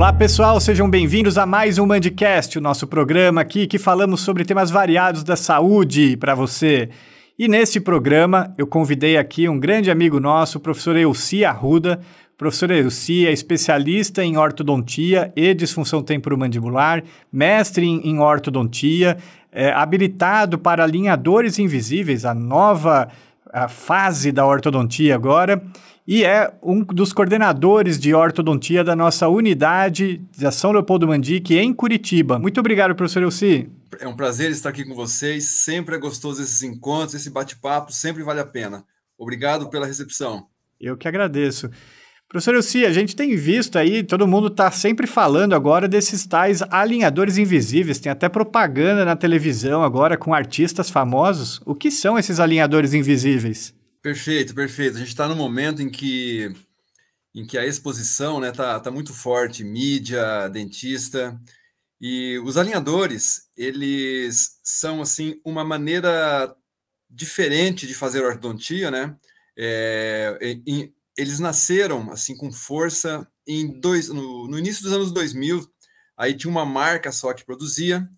Olá pessoal, sejam bem-vindos a mais um Mandicast, o nosso programa aqui que falamos sobre temas variados da saúde para você. E nesse programa eu convidei aqui um grande amigo nosso, o professor Elcy Arruda. O professor Elcy é especialista em ortodontia e disfunção temporomandibular, mestre em ortodontia, habilitado para alinhadores invisíveis, a nova fase da ortodontia agora, e é um dos coordenadores de ortodontia da nossa unidade da São Leopoldo Mandic em Curitiba. Muito obrigado, professor Elcy. É um prazer estar aqui com vocês, sempre é gostoso esses encontros, esse bate-papo, sempre vale a pena. Obrigado pela recepção. Eu que agradeço. Professor Elcy, a gente tem visto aí, todo mundo está sempre falando agora desses tais alinhadores invisíveis, tem até propaganda na televisão agora com artistas famosos. O que são esses alinhadores invisíveis? Perfeito, perfeito. A gente está num momento em que a exposição tá muito forte, mídia, dentista, e os alinhadores, eles são assim uma maneira diferente de fazer ortodontia, né? Eles nasceram assim com força no início dos anos 2000, aí tinha uma marca só que produzia,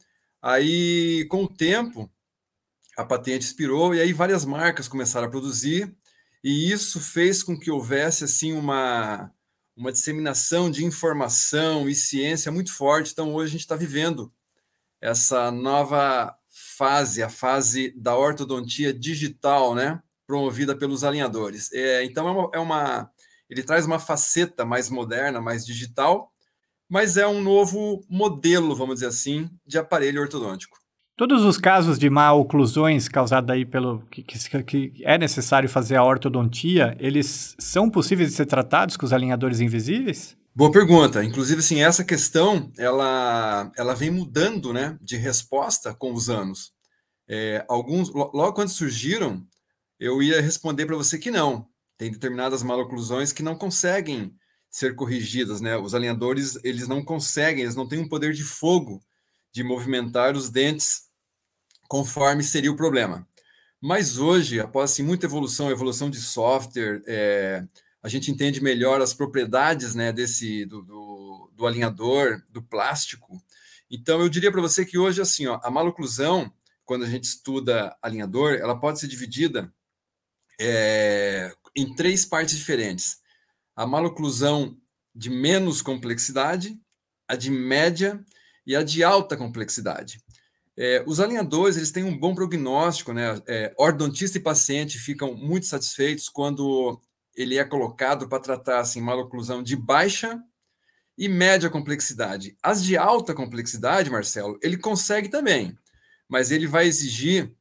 aí com o tempo a patente expirou e aí várias marcas começaram a produzir, e isso fez com que houvesse assim uma disseminação de informação e ciência muito forte. Então hoje a gente está vivendo essa nova fase, a fase da ortodontia digital, né, promovida pelos alinhadores. Então ele traz uma faceta mais moderna, mais digital, mas é um novo modelo, vamos dizer assim, de aparelho ortodôntico. Todos os casos de má oclusões causadas aí pelo que é necessário fazer a ortodontia, eles são possíveis de ser tratados com os alinhadores invisíveis? Boa pergunta. Inclusive, assim, essa questão ela vem mudando, né, de resposta com os anos. Logo quando surgiram, eu ia responder para você que não. Tem determinadas maloclusões que não conseguem ser corrigidas, né? Os alinhadores, eles não conseguem, eles não têm um poder de fogo de movimentar os dentes conforme seria o problema. Mas hoje, após assim, muita evolução de software, a gente entende melhor as propriedades, né, do alinhador, do plástico. Então, eu diria para você que hoje, assim, ó, a maloclusão, quando a gente estuda alinhador, ela pode ser dividida em três partes diferentes. A maloclusão de menos complexidade, a de média e a de alta complexidade. Os alinhadores, eles têm um bom prognóstico, né? Ortodontista e paciente ficam muito satisfeitos quando ele é colocado para tratar assim, maloclusão de baixa e média complexidade. As de alta complexidade, Marcelo, ele consegue também, mas ele vai exigir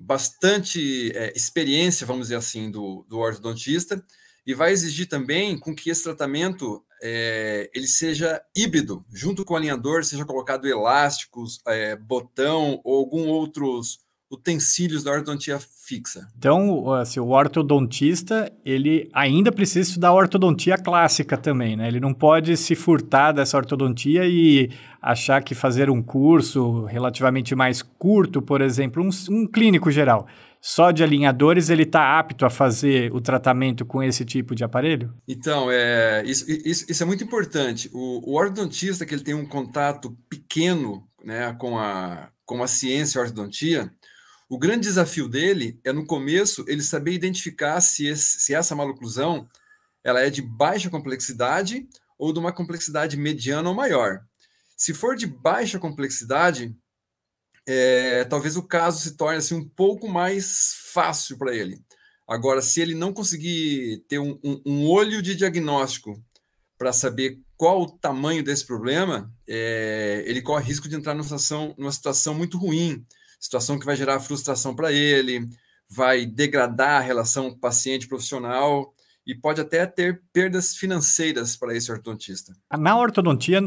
bastante experiência, vamos dizer assim, do ortodontista, e vai exigir também com que esse tratamento ele seja híbrido, junto com o alinhador, seja colocado elásticos, botão ou algum outros utensílios da ortodontia fixa. Então, assim, o ortodontista, ele ainda precisa estudar a ortodontia clássica também, né? Ele não pode se furtar dessa ortodontia e achar que fazer um curso relativamente mais curto, por exemplo, um clínico geral, só de alinhadores, ele está apto a fazer o tratamento com esse tipo de aparelho? Então, isso é muito importante. O ortodontista, que ele tem um contato pequeno, né, com a ciência e a ortodontia, o grande desafio dele é, no começo, ele saber identificar se essa maloclusão ela é de baixa complexidade ou de uma complexidade mediana ou maior. Se for de baixa complexidade, talvez o caso se torne assim, um pouco mais fácil para ele. Agora, se ele não conseguir ter um olho de diagnóstico para saber qual o tamanho desse problema, ele corre risco de entrar numa situação muito ruim, situação que vai gerar frustração para ele, vai degradar a relação paciente-profissional e pode até ter perdas financeiras para esse ortodontista. Na ortodontia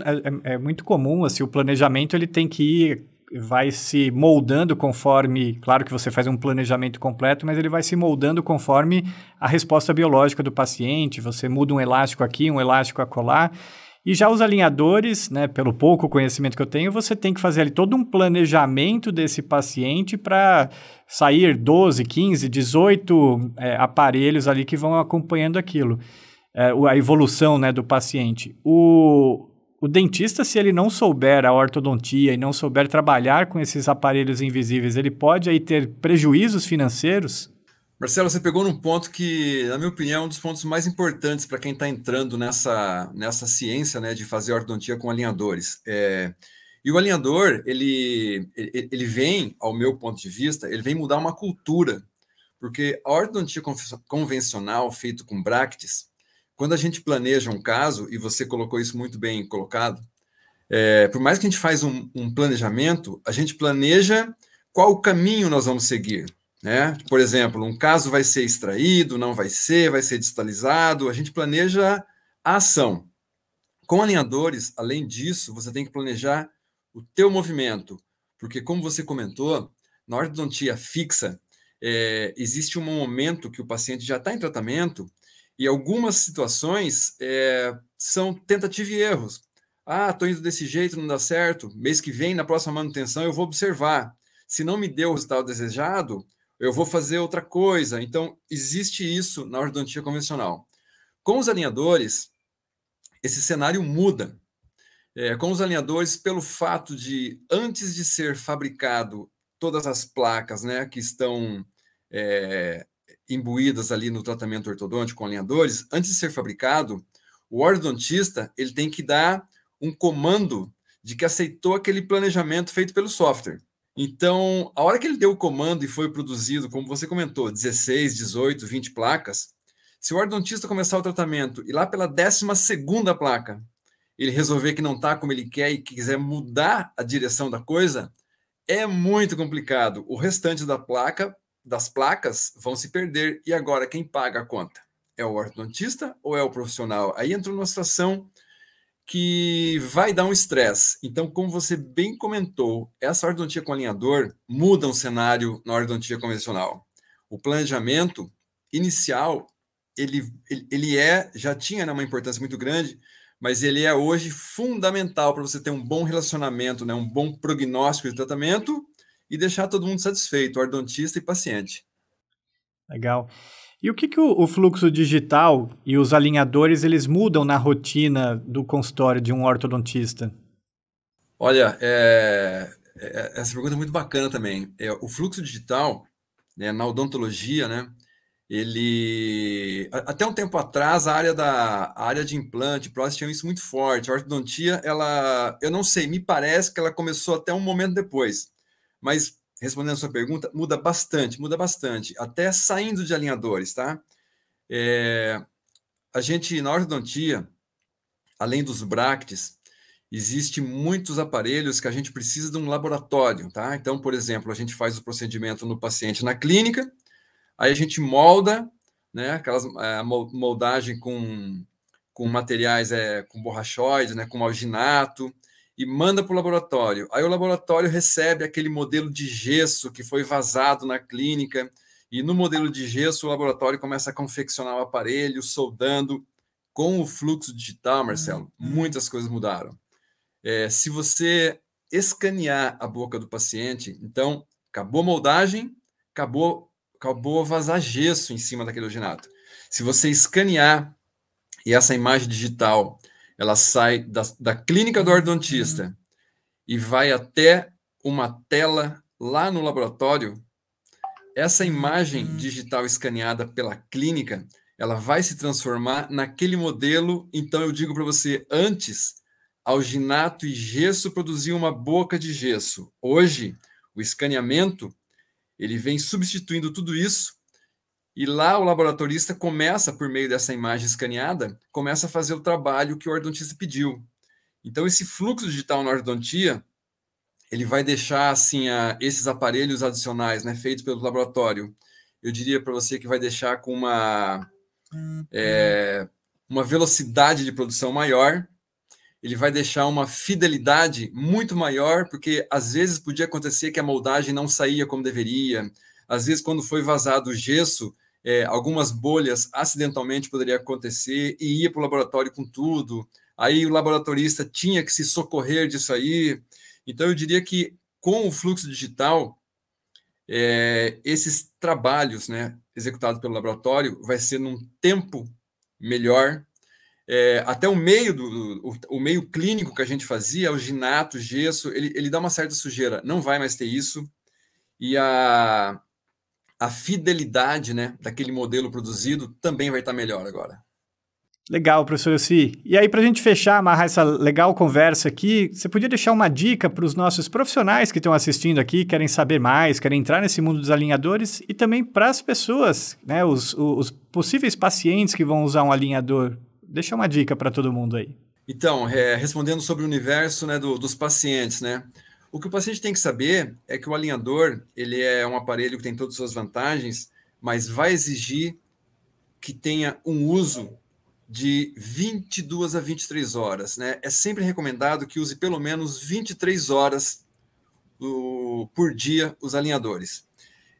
é muito comum, assim, o planejamento ele tem que vai se moldando conforme, claro que você faz um planejamento completo, mas ele vai se moldando conforme a resposta biológica do paciente, você muda um elástico aqui, um elástico acolá. E já os alinhadores, né, pelo pouco conhecimento que eu tenho, você tem que fazer ali todo um planejamento desse paciente para sair 12, 15, 18 aparelhos ali que vão acompanhando aquilo, a evolução, né, do paciente. O dentista, se ele não souber a ortodontia e não souber trabalhar com esses aparelhos invisíveis, ele pode aí ter prejuízos financeiros? Marcelo, você pegou num ponto que, na minha opinião, é um dos pontos mais importantes para quem está entrando nessa ciência, né, de fazer ortodontia com alinhadores. E o alinhador, ele vem, ao meu ponto de vista, ele vem mudar uma cultura, porque a ortodontia convencional, feita com brackets, quando a gente planeja um caso, e você colocou isso muito bem colocado, por mais que a gente faz um planejamento, a gente planeja qual o caminho nós vamos seguir, né? Por exemplo, um caso vai ser extraído, não vai ser distalizado, a gente planeja a ação. Com alinhadores, além disso, você tem que planejar o teu movimento, porque como você comentou, na ortodontia fixa, existe um momento que o paciente já está em tratamento e algumas situações são tentativa e erros. Ah, estou indo desse jeito, não dá certo, mês que vem, na próxima manutenção, eu vou observar. Se não me deu o resultado desejado, eu vou fazer outra coisa. Então, existe isso na ortodontia convencional. Com os alinhadores, esse cenário muda. Com os alinhadores, pelo fato de, antes de ser fabricado todas as placas, né, que estão imbuídas ali no tratamento ortodôntico com alinhadores, antes de ser fabricado, o ortodontista ele tem que dar um comando de que aceitou aquele planejamento feito pelo software. Então, a hora que ele deu o comando e foi produzido, como você comentou, 16, 18, 20 placas, se o ortodontista começar o tratamento e lá pela 12ª placa, ele resolver que não está como ele quer e que quiser mudar a direção da coisa, é muito complicado. O restante das placas vão se perder. E agora, quem paga a conta? É o ortodontista ou é o profissional? Aí entra uma situação que vai dar um estresse. Então, como você bem comentou, essa ortodontia com alinhador muda um cenário na ortodontia convencional. O planejamento inicial, ele já tinha, né, uma importância muito grande, mas ele é hoje fundamental para você ter um bom relacionamento, né, um bom prognóstico de tratamento e deixar todo mundo satisfeito, ortodontista e paciente. Legal. E o que o fluxo digital e os alinhadores, eles mudam na rotina do consultório de um ortodontista? Olha, essa pergunta é muito bacana também. O fluxo digital, né, na odontologia, né, ele... Até um tempo atrás, a área de implante, prótese, tinha isso muito forte. A ortodontia, eu não sei, me parece que ela começou até um momento depois. Mas, respondendo a sua pergunta, muda bastante, até saindo de alinhadores, tá? A gente, na ortodontia, além dos brackets, existe muitos aparelhos que a gente precisa de um laboratório, tá? Então, por exemplo, a gente faz o procedimento no paciente na clínica, aí a gente molda, né, moldagem com materiais, com borrachoides, né, com alginato, e manda para o laboratório. Aí o laboratório recebe aquele modelo de gesso que foi vazado na clínica, e no modelo de gesso o laboratório começa a confeccionar o aparelho, soldando. Com o fluxo digital, Marcelo, muitas coisas mudaram. Se você escanear a boca do paciente, então, acabou a moldagem, acabou a vazar gesso em cima daquele alginato. Se você escanear e essa imagem digital, ela sai da clínica do ortodontista e vai até uma tela lá no laboratório, essa imagem digital escaneada pela clínica, ela vai se transformar naquele modelo. Então, eu digo para você, antes, alginato e gesso produziam uma boca de gesso. Hoje, o escaneamento, ele vem substituindo tudo isso, e lá o laboratorista começa, por meio dessa imagem escaneada, começa a fazer o trabalho que o ortodontista pediu. Então, esse fluxo digital na ortodontia, ele vai deixar, assim, esses aparelhos adicionais, né, feitos pelo laboratório, eu diria para você que vai deixar com uma velocidade de produção maior. Ele vai deixar uma fidelidade muito maior, porque às vezes podia acontecer que a moldagem não saía como deveria. Às vezes, quando foi vazado o gesso, algumas bolhas acidentalmente poderia acontecer e ia para o laboratório com tudo. Aí o laboratorista tinha que se socorrer disso aí. Então, eu diria que com o fluxo digital, esses trabalhos, né, executados pelo laboratório vai ser num tempo melhor. até o meio, o meio clínico que a gente fazia, o ginato, o gesso, ele dá uma certa sujeira, não vai mais ter isso. E a fidelidade, né, daquele modelo produzido também vai estar melhor agora. Legal, professor Elcy. E aí, para a gente fechar, amarrar essa legal conversa aqui, você podia deixar uma dica para os nossos profissionais que estão assistindo aqui, querem saber mais, querem entrar nesse mundo dos alinhadores, e também para as pessoas, né, os possíveis pacientes que vão usar um alinhador. Deixa uma dica para todo mundo aí. Então, respondendo sobre o universo, né, dos pacientes, né? O que o paciente tem que saber é que o alinhador, ele é um aparelho que tem todas as suas vantagens, mas vai exigir que tenha um uso de 22 a 23 horas, né? É sempre recomendado que use pelo menos 23 horas por dia os alinhadores.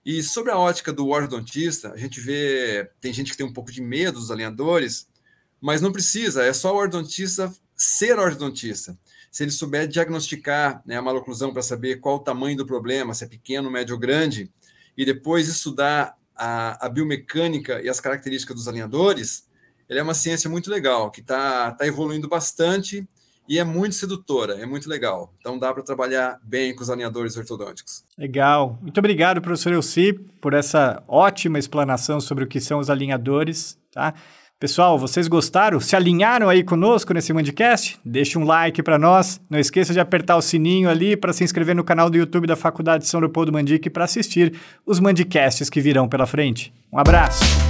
E sobre a ótica do ortodontista, a gente vê, tem gente que tem um pouco de medo dos alinhadores, mas não precisa, é só o ortodontista ser ortodontista. Se ele souber diagnosticar, né, a maloclusão para saber qual o tamanho do problema, se é pequeno, médio ou grande, e depois estudar a biomecânica e as características dos alinhadores, ele é uma ciência muito legal, que está evoluindo bastante e é muito sedutora, é muito legal. Então dá para trabalhar bem com os alinhadores ortodônticos. Legal. Muito obrigado, professor Elcy, por essa ótima explanação sobre o que são os alinhadores, tá? Pessoal, vocês gostaram? Se alinharam aí conosco nesse Mandicast? Deixa um like para nós. Não esqueça de apertar o sininho ali para se inscrever no canal do YouTube da Faculdade São Leopoldo Mandic para assistir os Mandicasts que virão pela frente. Um abraço!